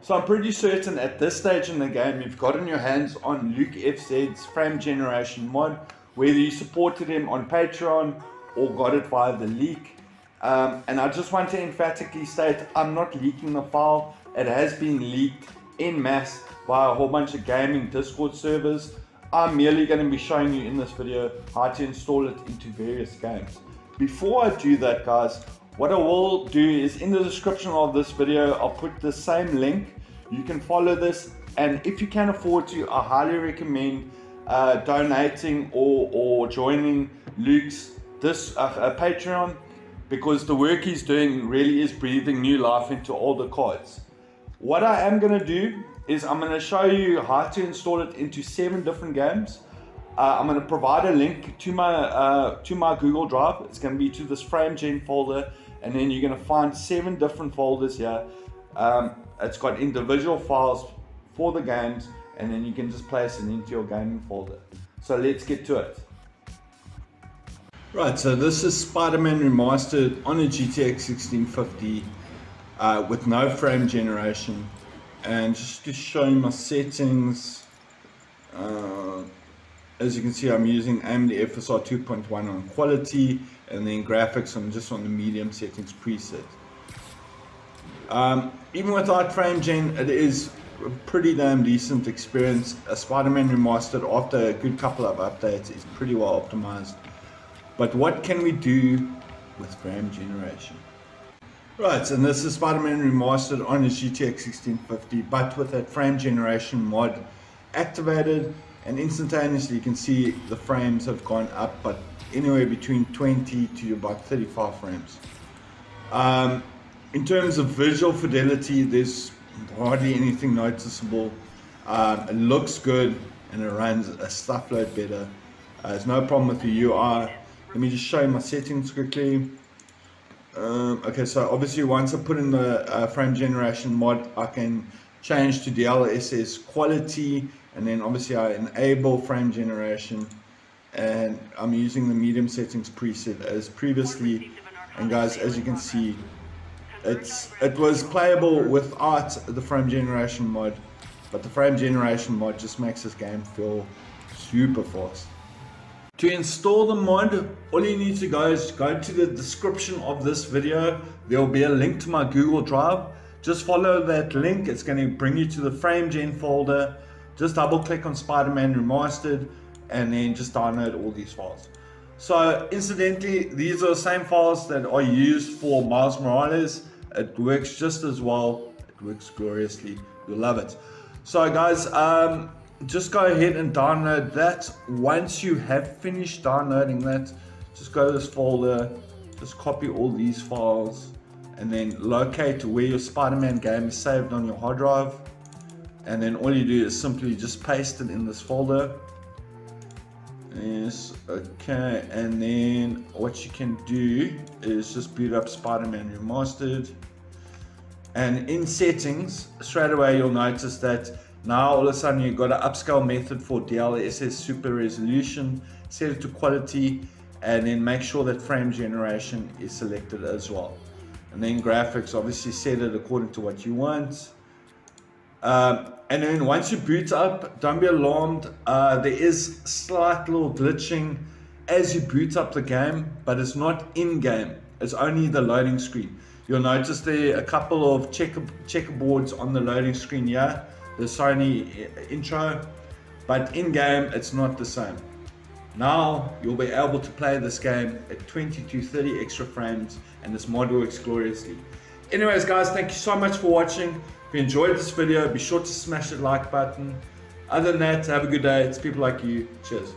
So I'm pretty certain at this stage in the game, you've gotten your hands on Luke FZ's frame generation mod, whether you supported him on Patreon or got it via the leak. And I just want to emphatically state, I'm not leaking the file. It has been leaked en masse by a whole bunch of gaming Discord servers. I'm merely going to be showing you in this video how to install it into various games. Before I do that, guys, what I will do is in the description of this video, I'll put the same link. You can follow this, and if you can afford to, I highly recommend donating or joining Luke's Patreon, because the work he's doing really is breathing new life into all the cards. What I am going to do is I'm going to show you how to install it into 7 different games. I'm going to provide a link to my Google Drive. It's going to be to this frame gen folder, and then you're going to find 7 different folders here. It's got individual files for the games, and then you can just place it into your gaming folder. So let's get to it. Right, so this is Spider-Man Remastered on a GTX 1650 with no frame generation. And just to show you my settings, as you can see, I'm using AMD FSR 2.1 on quality, and then graphics I'm just on the medium settings preset. Even without frame gen, it is a pretty damn decent experience. A Spider-Man Remastered after a good couple of updates is pretty well optimized. But what can we do with frame generation? Right, and this is Spider-Man Remastered on his GTX 1650, but with that frame generation mod activated, and instantaneously you can see the frames have gone up, but anywhere between 20 to about 35 frames. In terms of visual fidelity, there's hardly anything noticeable. It looks good, and it runs a stuff load better. There's no problem with the UI. Let me just show you my settings quickly. Okay, so obviously once I put in the frame generation mod, I can change to DLSS quality, and then obviously I enable frame generation, and I'm using the medium settings preset as previously. And guys, as you can see, it was playable without the frame generation mod, but the frame generation mod just makes this game feel super fast. To install the mod, all you need to go is go to the description of this video. There will be a link to my Google Drive. Just follow that link. It's going to bring you to the frame gen folder. Just double click on Spider-Man Remastered, and then just download all these files. So incidentally, these are the same files that are used for Miles Morales. It works just as well. It works gloriously. You'll love it. So guys, just go ahead and download that. Once you have finished downloading that, just go to this folder, just copy all these files, and then locate where your Spider-Man game is saved on your hard drive, and then all you do is simply just paste it in this folder. Yes, okay, and then what you can do is just boot up Spider-Man Remastered, and in settings straight away you'll notice that now all of a sudden you've got an upscale method for DLSS super resolution. Set it to quality, and then make sure that frame generation is selected as well. And then graphics, obviously set it according to what you want. And then once you boot up, don't be alarmed. There is slight little glitching as you boot up the game, but it's not in-game. It's only the loading screen. You'll notice there are a couple of checkerboards on the loading screen here. The Sony intro, but in game it's not the same. Now you'll be able to play this game at 20 to 30 extra frames, and this mod works gloriously. Anyways guys, thank you so much for watching. If you enjoyed this video, be sure to smash that like button. Other than that, have a good day. It's people like you. Cheers.